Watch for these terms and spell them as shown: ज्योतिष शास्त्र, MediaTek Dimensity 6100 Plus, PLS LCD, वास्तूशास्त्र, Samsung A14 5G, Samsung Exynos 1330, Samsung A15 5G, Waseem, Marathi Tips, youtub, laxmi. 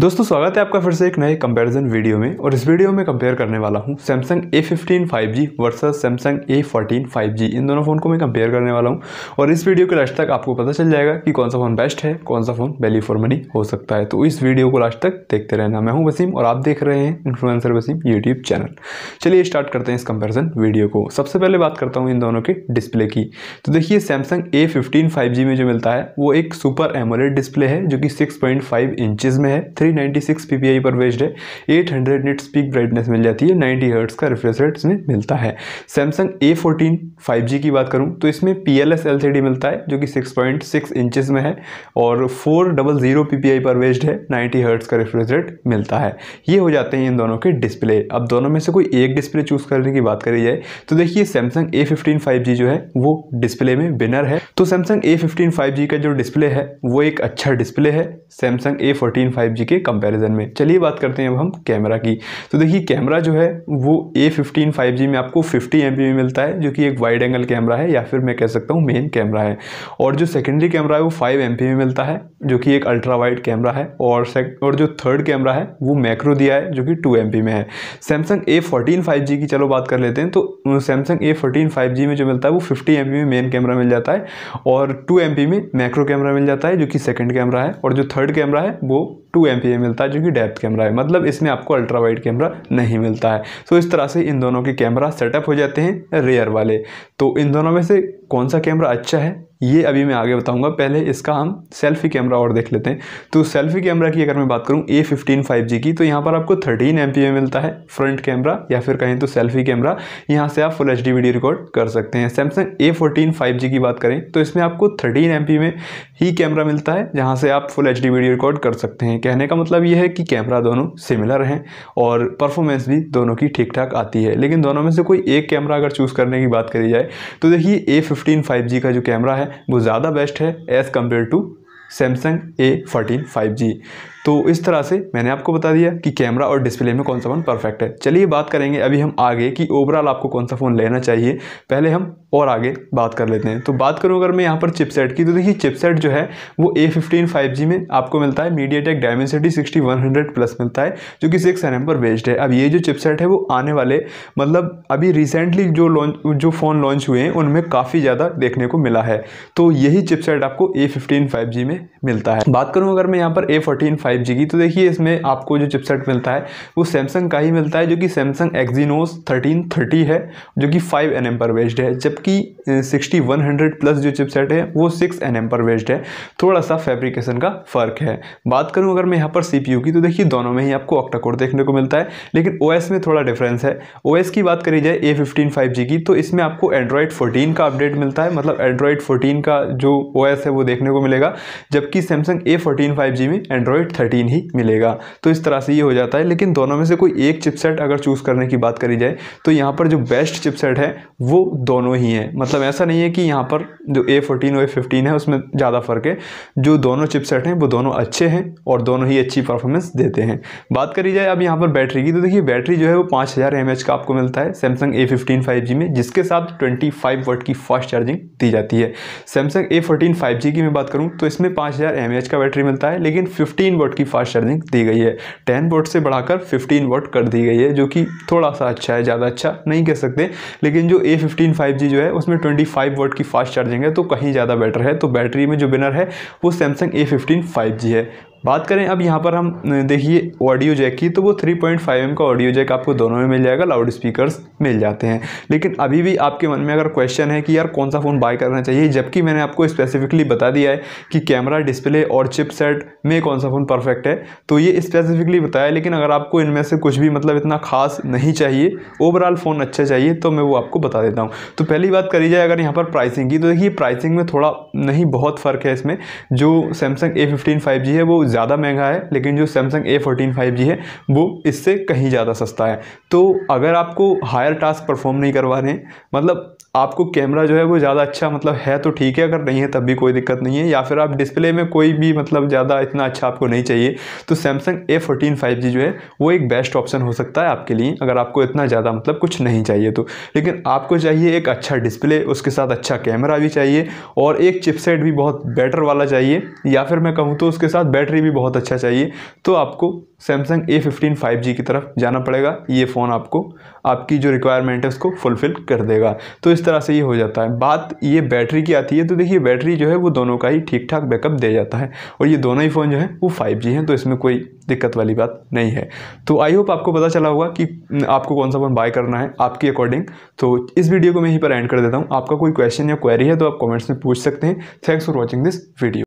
दोस्तों स्वागत है आपका फिर से एक नए कंपैरिजन वीडियो में। और इस वीडियो में कंपेयर करने वाला हूं Samsung A15 5G versus Samsung A14 5G। इन दोनों फ़ोन को मैं कंपेयर करने वाला हूं और इस वीडियो के लास्ट तक आपको पता चल जाएगा कि कौन सा फ़ोन बेस्ट है, कौन सा फ़ोन वैल्यू फॉर मनी हो सकता है। तो इस वीडियो को लास्ट तक देखते रहना। मैं हूँ वसीम और आप देख रहे हैं इन्फ्लुएंसर वसीम यूट्यूब चैनल। चलिए स्टार्ट करते हैं इस कंपेरिजन वीडियो को। सबसे पहले बात करता हूँ इन दोनों के डिस्प्ले की। तो देखिए Samsung A15 5G में जो मिलता है वो एक सुपर एमोलेड डिस्प्ले है जो कि 6.5 इंचज़ में है, 396 ppi पर बेस्ड है, 800 nits पीक ब्राइटनेस मिल जाती है, 90 हर्ट्ज का रिफ्रेश रेट इसमें मिलता है। Samsung A14 5G की बात करूं तो इसमें PLS LCD मिलता है जो कि 6.6 इंचेस में है और 400 ppi पर बेस्ड है, 90 हर्ट्ज का रिफ्रेश रेट मिलता है। ये हो जाते हैं इन दोनों के डिस्प्ले। अब दोनों में से कोई एक डिस्प्ले चूज करने की बात करी जाए तो देखिए Samsung A15 5G जो है वो डिस्प्ले में विनर है। तो Samsung A15 5G का जो डिस्प्ले है वो एक अच्छा डिस्प्ले है Samsung A14 5G के कंपैरिजन में। चलिए बात करते हैं अब हम कैमरा की। तो देखिए कैमरा जो है वो A15 5G में आपको 50 एमपी में मिलता है जो कि एक वाइड एंगल कैमरा है या फिर मैं कह सकता हूँ मेन कैमरा है। और जो सेकेंडरी कैमरा है वो 5 एमपी में मिलता है जो कि एक अल्ट्रा वाइड कैमरा है। और जो थर्ड कैमरा है वो मैक्रो दिया है जो कि 2 एमपी में है। Samsung A14 5G की चलो बात कर लेते हैं। तो Samsung A14 5G में जो मिलता है वो 50 एमपी में मेन कैमरा मिल जाता है और 2 एमपी में मैक्रो कैमरा मिल जाता है जो कि सेकेंड कैमरा है। और जो थर्ड कैमरा है वो 2 एमपी मिलता है जो कि डेप्थ कैमरा है, मतलब इसमें आपको अल्ट्रा वाइड कैमरा नहीं मिलता है। तो इस तरह से इन दोनों के कैमरा सेटअप हो जाते हैं रेयर वाले। तो इन दोनों में से कौन सा कैमरा अच्छा है ये अभी मैं आगे बताऊंगा, पहले इसका हम सेल्फी कैमरा और देख लेते हैं। तो सेल्फी कैमरा की अगर मैं बात करूं A15 5G की तो यहाँ पर आपको 13 एमपी में मिलता है फ्रंट कैमरा या फिर कहें तो सेल्फी कैमरा। यहाँ से आप फुल एचडी वीडियो रिकॉर्ड कर सकते हैं। Samsung A14 5G की बात करें तो इसमें आपको 13 एमपी में ही कैमरा मिलता है जहाँ से आप फुल एचडी वीडियो रिकॉर्ड कर सकते हैं। कहने का मतलब ये है कि कैमरा दोनों सिमिलर हैं और परफॉर्मेंस भी दोनों की ठीक ठाक आती है। लेकिन दोनों में से कोई एक कैमरा अगर चूज़ करने की बात करी जाए तो देखिए A15 5G का जो कैमरा है वो ज़्यादा बेस्ट है as compare to Samsung A14 5G। तो इस तरह से मैंने आपको बता दिया कि कैमरा और डिस्प्ले में कौन सा फ़ोन परफेक्ट है। चलिए बात करेंगे अभी हम आगे कि ओवरऑल आपको कौन सा फ़ोन लेना चाहिए, पहले हम और आगे बात कर लेते हैं। तो बात करूँ अगर मैं यहाँ पर चिपसेट की तो देखिए चिपसेट जो है वो A15 5G में आपको मिलता है MediaTek Dimensity 6100 Plus मिलता है जो कि 6nm पर बेस्ड है। अब ये जो चिपसेट है वो आने वाले मतलब अभी रिसेंटली जो फ़ोन लॉन्च हुए हैं उनमें काफ़ी ज़्यादा देखने को मिला है। तो यही चिपसेट आपको A15 5G में मिलता है। बात करूँ अगर मैं यहाँ पर A14 5G की तो देखिए इसमें आपको जो चिपसेट मिलता है वो Samsung का ही मिलता है जो कि Samsung Exynos 1330 है जो कि 5nm पर बेस्ड है, जबकि 6100 प्लस जो चिपसेट है वो 6nm पर बेस्ड है। थोड़ा सा फैब्रिकेशन का फ़र्क है। बात करूं अगर मैं यहाँ पर CPU की तो देखिए दोनों में ही आपको ऑक्टा कोर देखने को मिलता है, लेकिन OS में थोड़ा डिफरेंस है। OS की बात करी जाए A15 5G की तो इसमें आपको एंड्रॉयड 14 का अपडेट मिलता है, मतलब एंड्रॉयड 14 का जो OS है वो देखने को मिलेगा, जबकि Samsung A14 5G में एंड्रॉयड 13 ही मिलेगा। तो इस तरह से ये हो जाता है। लेकिन दोनों में से कोई एक चिपसेट अगर चूज़ करने की बात करी जाए तो यहाँ पर जो बेस्ट चिपसेट है वो दोनों ही है। मतलब ऐसा नहीं है कि यहाँ पर जो A14 और A15 है उसमें ज़्यादा फ़र्क है। जो दोनों चिपसेट हैं वो दोनों अच्छे हैं और दोनों ही अच्छी परफॉर्मेंस देते हैं। बात करी जाए अब यहाँ पर बैटरी की तो देखिए बैटरी जो है वो 5000 mAh का आपको मिलता है Samsung A15 5G में, जिसके साथ 25 वाट की फास्ट चार्जिंग दी जाती है। Samsung A14 5G की मैं बात करूँ तो इसमें 5000 mAh का बैटरी मिलता है लेकिन 15 वाट की फास्ट चार्जिंग दी गई है। 10 वाट से बढ़ाकर 15 वाट कर दी गई है जो कि थोड़ा सा अच्छा है, ज़्यादा अच्छा नहीं कह सकते। लेकिन जो A15 5G जो है उसमें 25 वाट की फास्ट चार्जिंग है तो कहीं ज़्यादा बेटर है। तो बैटरी में जो विनर है वो Samsung A15 5G है। बात करें अब यहाँ पर हम देखिए ऑडियो जैक की तो वो 3.5mm का ऑडियो जैक आपको दोनों में मिल जाएगा, लाउड स्पीकर्स मिल जाते हैं। लेकिन अभी भी आपके मन में अगर क्वेश्चन है कि यार कौन सा फ़ोन बाय करना चाहिए, जबकि मैंने आपको स्पेसिफिकली बता दिया है कि कैमरा, डिस्प्ले और चिपसेट में कौन सा फ़ोन परफेक्ट है। तो ये स्पेसिफिकली बताया, लेकिन अगर आपको इनमें से कुछ भी मतलब इतना खास नहीं चाहिए, ओवरऑल फ़ोन अच्छा चाहिए तो मैं वो आपको बता देता हूँ। तो पहली बात करी जाए अगर यहाँ पर प्राइसिंग की तो देखिए प्राइसिंग में थोड़ा नहीं बहुत फ़र्क है। इसमें जो Samsung A15 5G है वो ज़्यादा महंगा है, लेकिन जो Samsung A14 5G है वो इससे कहीं ज़्यादा सस्ता है। तो अगर आपको हायर टास्क परफॉर्म नहीं करवाने, मतलब आपको कैमरा जो है वो ज़्यादा अच्छा मतलब है तो ठीक है, अगर नहीं है तब भी कोई दिक्कत नहीं है, या फिर आप डिस्प्ले में कोई भी मतलब ज़्यादा इतना अच्छा आपको नहीं चाहिए तो सैमसंग A14 5G जो है वो एक बेस्ट ऑप्शन हो सकता है आपके लिए, अगर आपको इतना ज़्यादा मतलब कुछ नहीं चाहिए तो। लेकिन आपको चाहिए एक अच्छा डिस्प्ले, उसके साथ अच्छा कैमरा भी चाहिए और एक चिपसेट भी बहुत बेटर वाला चाहिए, या फिर मैं कहूँ तो उसके साथ बैटरी भी बहुत अच्छा चाहिए, तो आपको सैमसंग A15 5G की तरफ जाना पड़ेगा। ये फ़ोन आपको आपकी जो रिक्वायरमेंट है उसको फुलफ़िल कर देगा। तो इस तरह से ये हो जाता है। बात ये बैटरी की आती है तो देखिए बैटरी जो है वो दोनों का ही ठीक ठाक बैकअप दे जाता है और ये दोनों ही फ़ोन जो है वो 5G हैं, तो इसमें कोई दिक्कत वाली बात नहीं है। तो आई होप आपको पता चला होगा कि आपको कौन सा फ़ोन बाय करना है आपके अकॉर्डिंग। तो इस वीडियो को मैं यहीं पर एंड कर देता हूँ। आपका कोई क्वेश्चन या क्वेरी है तो आप कॉमेंट्स में पूछ सकते हैं। Thanks for watching this video.